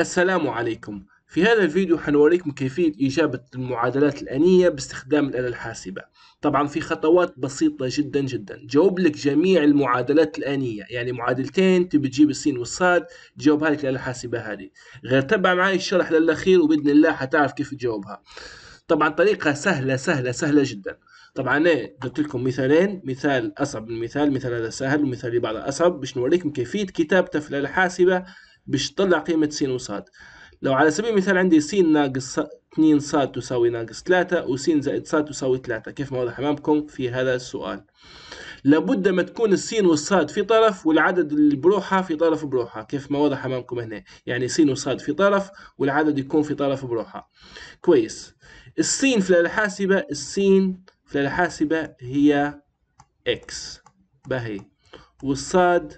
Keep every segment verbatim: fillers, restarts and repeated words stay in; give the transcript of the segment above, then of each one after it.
السلام عليكم. في هذا الفيديو حنوريكم كيفية إجابة المعادلات الآنية باستخدام الآلة الحاسبة. طبعا في خطوات بسيطة جدا جدا. جاوب لك جميع المعادلات الآنية، يعني معادلتين تبي تجيب السين والصاد تجاوبها لك الآلة الحاسبة هذه. غير تبع معي الشرح للأخير وبإذن الله حتعرف كيف تجاوبها. طبعا طريقة سهلة سهلة سهلة جدا. طبعا انا درت لكم مثالين، مثال أصعب من مثال، مثال هذا سهل ومثال اللي بعده أصعب، باش نوريكم كيفية كتابته في الآلة الحاسبة باش تطلع قيمة س وص. لو على سبيل المثال عندي س ناقص اثنين ص تساوي ناقص ثلاثة وس زائد ص تساوي ثلاثة كيف ما واضح أمامكم في هذا السؤال. لابد ما تكون السين والصاد في طرف والعدد اللي بروحها في طرف بروحها كيف ما واضح أمامكم هنا، يعني س وصاد في طرف والعدد يكون في طرف بروحها. كويس. السين في الآلة الحاسبة، السين في الآلة الحاسبة هي x باهي، والصاد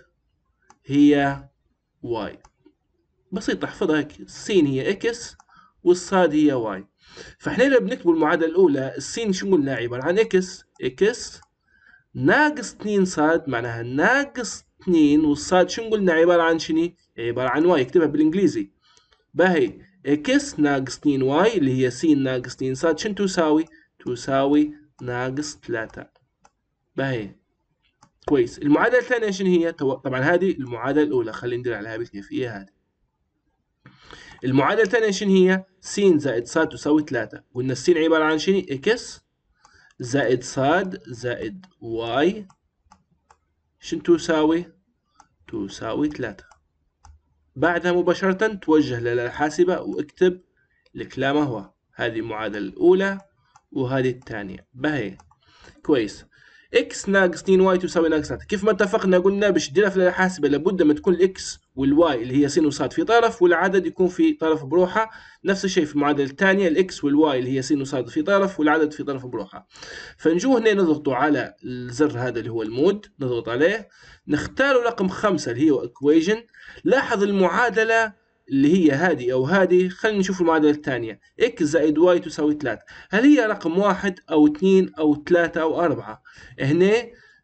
هي y. بسيطة احفظها هيك، السين هي اكس والصاد هي واي. فاحنا لما بنكتبوا المعادلة الأولى السين شو قلنا عبارة عن اكس، اكس ناقص اثنين صاد معناها ناقص اثنين، والصاد شو قلنا عبارة عن شني؟ عبارة عن واي. اكتبها بالإنجليزي باهي، اكس ناقص اثنين واي اللي هي سين ناقص اثنين صاد شنو تساوي؟ تساوي ناقص ثلاثة باهي. كويس. المعادلة الثانية شنو هي؟ طبعا هذه المعادلة الأولى، خلينا ندير عليها بالكيفية هذه. المعادلة الثانية شنو هي؟ س زائد ص تساوي ثلاثة، قلنا السين عبارة عن شنو؟ اكس زائد صاد زائد واي شنو تساوي؟ تساوي ثلاثة. بعدها مباشرة توجه للآلة الحاسبة واكتب الكلام هو، هذه المعادلة الأولى وهذه الثانية باهي. كويس. اكس ناقص اثنين واي تساوي ناقص ثلاثة كيف ما اتفقنا قلنا باش نديرها في الآلة الحاسبة لابد ما تكون الاكس والواي اللي هي س وصاد في طرف والعدد يكون في طرف بروحه. نفس الشيء في المعادلة الثانية الاكس والواي اللي هي س وصاد في طرف والعدد في طرف بروحه. فنجو هنا نضغطوا على الزر هذا اللي هو المود، نضغط عليه نختاروا رقم خمسة اللي هي equation. لاحظ المعادلة اللي هي هذه أو هذه، خلينا نشوف المعادلة الثانية x زائد y تساوي ثلاثة، هل هي رقم واحد أو اثنين أو ثلاثة أو أربعة؟ هنا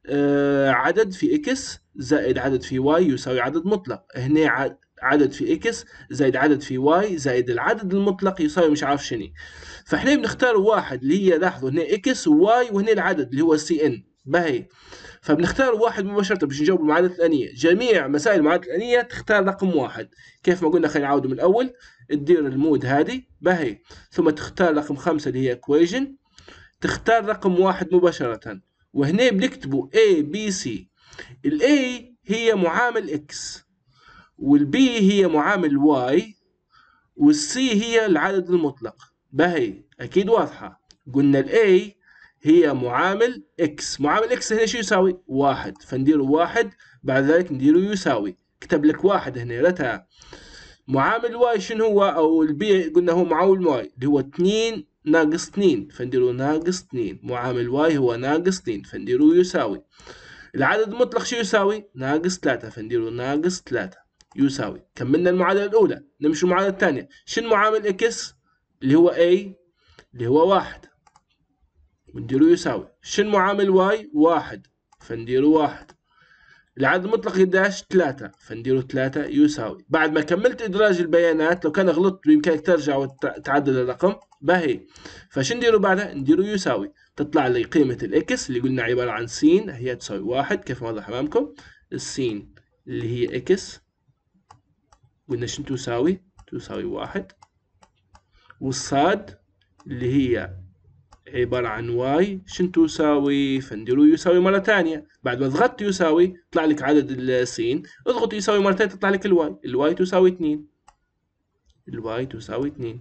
آه عدد في x زائد عدد في y يساوي عدد مطلق، هنا عدد في x زائد عدد في y زائد العدد المطلق يساوي مش عارف شنو. فاحنا بنختار واحد اللي هي لاحظوا هنا x وy وهنا العدد اللي هو سي ان باهي. فبنختار واحد مباشرة باش نجاوب المعادلة الآنية. جميع مسائل المعادلة الآنية تختار رقم واحد كيف ما قلنا. خلينا نعاودوا من الأول، تدير المود هذه باهي ثم تختار رقم خمسة اللي هي equation، تختار رقم واحد مباشرة وهنا بنكتبوا A B C. ال A هي معامل X وال B هي معامل Y وال C هي العدد المطلق باهي. أكيد واضحة. قلنا ال A هي معامل x، معامل x هنا شو يساوي؟ واحد، فنديره واحد بعد ذلك نديره يساوي. كتب لك واحد هنا رتها. معامل y شنو هو او البي قلنا هو معامل y اللي هو اثنين ناقص اثنين فنديره ناقص اثنين، معامل y هو ناقص اثنين فنديره يساوي. العدد المطلق شو يساوي؟ ناقص ثلاثة فنديره ناقص ثلاثة يساوي. كملنا المعادلة الأولى، نمشي المعادلة الثانية. شنو معامل x؟ اللي هو a اللي هو واحد ونديرو يساوي. شن معامل واي؟ واحد فنديرو واحد. العدد المطلق قداش؟ ثلاثة فنديرو ثلاثة يساوي. بعد ما كملت إدراج البيانات لو كان غلطت بإمكانك ترجع وتعدل الرقم باهي. فشن نديرو بعدها؟ نديرو يساوي. تطلع لي قيمة الإكس اللي قلنا عبارة عن سين هي تساوي واحد كيف ما واضح أمامكم. السين اللي هي إكس قلنا شن تساوي؟ تساوي واحد، والصاد اللي هي عبارة عن واي شن تساوي؟ فنديرو يساوي مرة ثانية. بعد ما ضغطت يساوي طلع لك عدد السين، اضغط يساوي مرة ثانية تطلع لك الواي، الواي تساوي اثنين، الواي تساوي اثنين.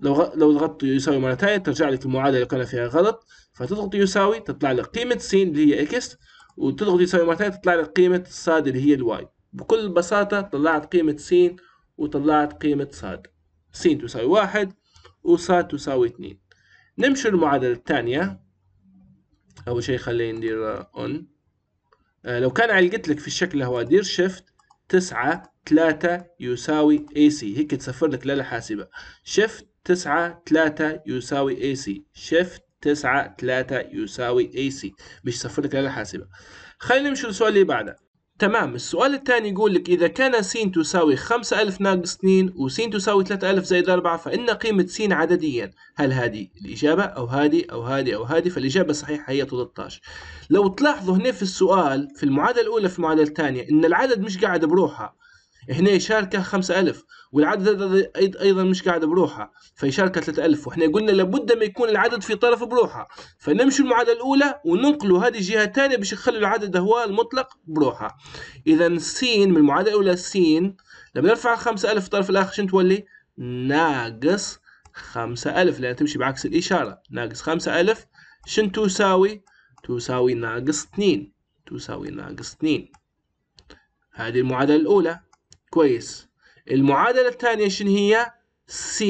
لو غ... لو ضغطت يساوي مرة ثانية ترجع لك المعادلة لو كان فيها غلط، فتضغط يساوي تطلع لك قيمة سين اللي هي اكس، وتضغط يساوي مرة ثانية تطلع لك قيمة صاد اللي هي الواي. بكل بساطة طلعت قيمة سين وطلعت قيمة صاد. سين تساوي واحد وصاد تساوي اثنين. نمشي المعادلة الثانية. أول شيء خلينا ندير on. آه لو كان علقت لك في الشكل هو دير شيفت تسعة ثلاثة يساوي إيه سي هيك تسفر لك الآلة الحاسبة. شيفت تسعة ثلاثة يساوي إيه سي، شيفت تسعة ثلاثة يساوي إيه سي باش تسفر لك الآلة الحاسبة. خلينا نمشي للسؤال اللي بعده. تمام. السؤال الثاني يقول لك إذا كان س تساوي خمسة آلاف ناقص اثنين وس تساوي ثلاثة آلاف زائد أربعة فإن قيمة س عدديا، هل هذه الإجابة أو هذه أو هذه أو هذه؟ فالإجابة الصحيحة هي ثلاثة عشر. لو تلاحظوا هنا في السؤال في المعادلة الأولى في المعادلة الثانية إن العدد مش قاعد بروحها، هنا شاركة خمسة آلاف والعدد أيضا مش قاعد بروحها فيشاركة ثلاثة آلاف، وإحنا قلنا لابد ما يكون العدد في طرف بروحها، فنمشي المعادلة الأولى وننقله هذه الجهة الثانية باش نخلي العدد هو المطلق بروحها. إذا س من المعادلة الأولى س لما نرفع خمسة آلاف في الطرف الآخر شنو تولي؟ ناقص خمسة آلاف، لأن تمشي بعكس الإشارة. ناقص خمسة آلاف شنو تساوي؟ تساوي ناقص اثنين، تساوي ناقص اثنين. هذه المعادلة الأولى. كويس. المعادلة الثانية شنو هي؟ س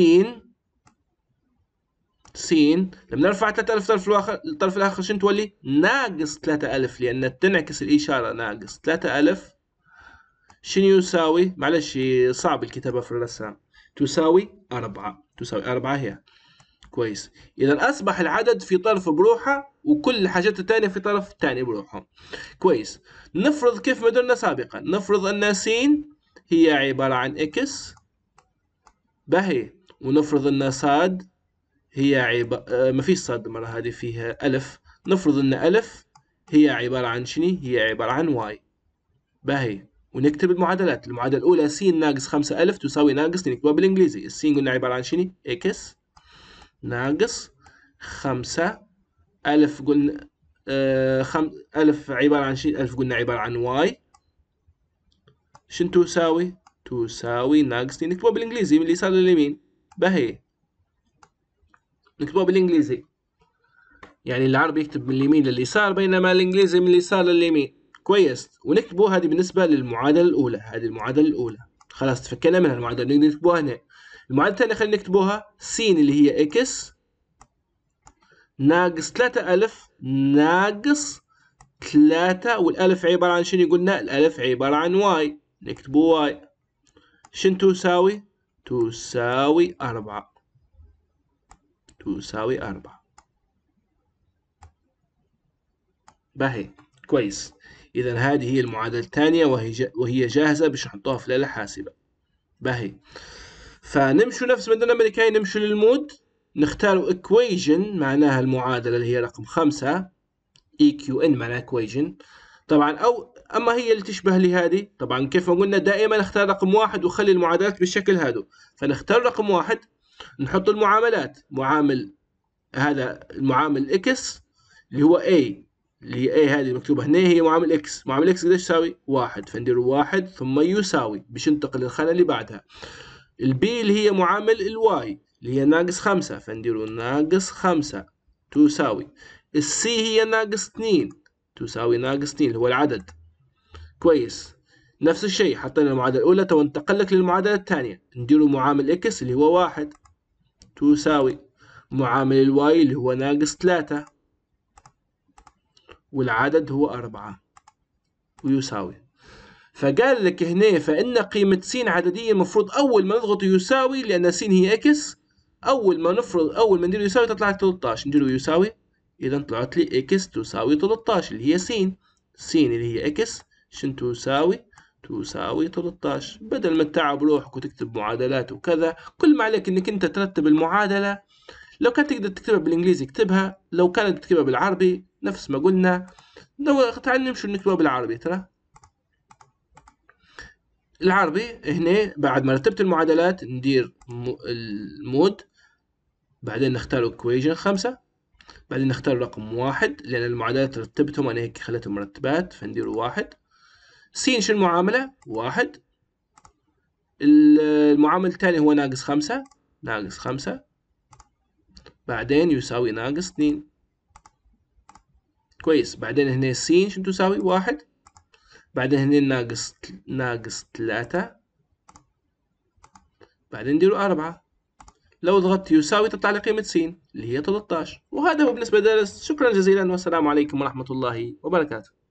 س لما نرفع ثلاثة آلاف طرف الآخر الطرف الآخر شنو تولي؟ ناقص ثلاثة آلاف، لأن تنعكس الإشارة. ناقص ثلاثة آلاف شنو يساوي؟ معلش صعب الكتابة في الرسام. تساوي أربعة، تساوي أربعة هي. كويس. إذا أصبح العدد في طرف بروحه وكل الحاجات الثانية في طرف ثاني بروحه. كويس. نفرض كيف ما درنا سابقا، نفرض أن س هي عبارة عن إكس باهي، ونفرض أن صاد هي عبارة ما فيش صاد المرة هذه فيها ألف، نفرض أن ألف هي عبارة عن شني؟ هي عبارة عن واي باهي، ونكتب المعادلات. المعادلة الأولى س ناقص خمسة آلاف تساوي ناقص اثنين، نكتبها بالإنجليزي. الس قلنا عبارة عن شني؟ إكس ناقص خمسة ألف قلنا آه خم... ألف عبارة عن شني؟ ألف قلنا عبارة عن واي. شن تساوي؟ تساوي ناقص اثنين. نكتبها بالانجليزي من اليسار لليمين باهي، نكتبها بالانجليزي يعني العربي يكتب من اليمين لليسار بينما الانجليزي من اليسار لليمين. كويس. ونكتبوا هذه بالنسبه للمعادله الاولى، هذه المعادله الاولى خلاص تفكينا منها. المعادله نقدر نكتبوها هنا. المعادله الثانيه خلينا نكتبوها س اللي هي اكس ناقص ثلاثة آلاف ناقص ثلاثة، والالف عباره عن شنو؟ قلنا الالف عباره عن واي، نكتبوا واي. شن تساوي؟ تساوي أربعة، تساوي أربعة باهي. كويس. إذا هذه هي المعادلة الثانية وهي وهي جاهزة باش نحطوها في الآلة الحاسبة باهي. فنمشوا نفس ما درنا بالكاي، نمشوا للمود نختاروا equation معناها المعادلة اللي هي رقم خمسة، إي كيو إن معناها equation طبعا، أو أما هي اللي تشبه لهذه طبعا. كيف ما قلنا دائما نختار رقم واحد وخلي المعادلات بالشكل هادو، فنختار رقم واحد نحط المعاملات. معامل هذا المعامل إكس اللي هو A، اللي هي A هذه مكتوبة هنا هي معامل إكس. معامل إكس قديش يساوي؟ واحد، فندير واحد ثم يساوي باش ننتقل للخانة اللي بعدها. البي اللي هي معامل الواي اللي هي ناقص خمسة، فنديروا ناقص خمسة تساوي. السي هي ناقص اثنين، تساوي ناقص اثنين اللي هو العدد. كويس. نفس الشيء حطينا المعادلة الأولى تو ننتقل لك للمعادلة الثانية، نديروا معامل إكس اللي هو واحد تساوي معامل الواي اللي هو ناقص ثلاثة والعدد هو أربعة ويساوي. فقال لك هنا فإن قيمة س عددية، المفروض أول ما نضغط يساوي لأن س هي إكس، أول ما نفرض أول ما ندير يساوي تطلع لك ثلاثة عشر، نديروا يساوي. إذا طلعت لي إكس تساوي ثلاثة عشر اللي هي س. س اللي هي إكس شن تساوي؟ تساوي ثلاثة عشر. بدل ما تتعب روحك وتكتب معادلات وكذا، كل ما عليك انك انت ترتب المعادلة. لو كانت تقدر تكتبها بالانجليزي اكتبها، لو كانت تكتبها بالعربي نفس ما قلنا. تعال نمشي نكتبها بالعربي. ترى العربي هنا بعد ما رتبت المعادلات ندير المود، بعدين نختار equation خمسة، بعدين نختار رقم واحد لأن المعادلات رتبتهم أنا هيك خليتهم مرتبات، فندير واحد. سين شو المعاملة؟ واحد. المعامل الثاني هو ناقص خمسة، ناقص خمسة بعدين يساوي ناقص اثنين. كويس. بعدين هنا سين شو تساوي؟ واحد. بعدين هنا ناقص ناقص ثلاثة، بعدين نديروا أربعة. لو ضغطت يساوي تطلع لي قيمة س اللي هي ثلاثة عشر. وهذا هو بالنسبة للدرس. شكرا جزيلا والسلام عليكم ورحمة الله وبركاته.